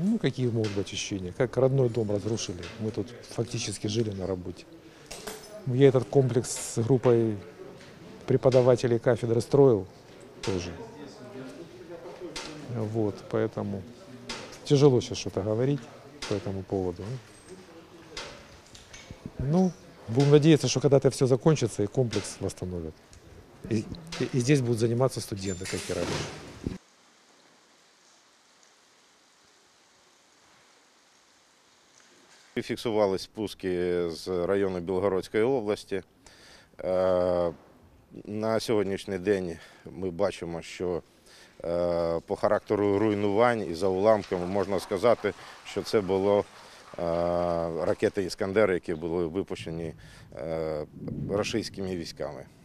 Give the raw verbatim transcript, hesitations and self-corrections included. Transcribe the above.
Ну, какие могут быть ощущения? Как родной дом разрушили. Мы тут фактически жили на работе. Я этот комплекс с группой преподавателей кафедры строил тоже. Вот, поэтому тяжело сейчас что-то говорить по этому поводу. Ну, будем надеяться, что когда-то все закончится и комплекс восстановят. И, и, и здесь будут заниматься студенты, как и раньше. Фіксувались спуски з району Білгородської області. На сьогоднішній день ми бачимо, що по характеру руйнувань і за уламками можна сказати, що це було ракети «Іскандер», які були випущені російськими військами.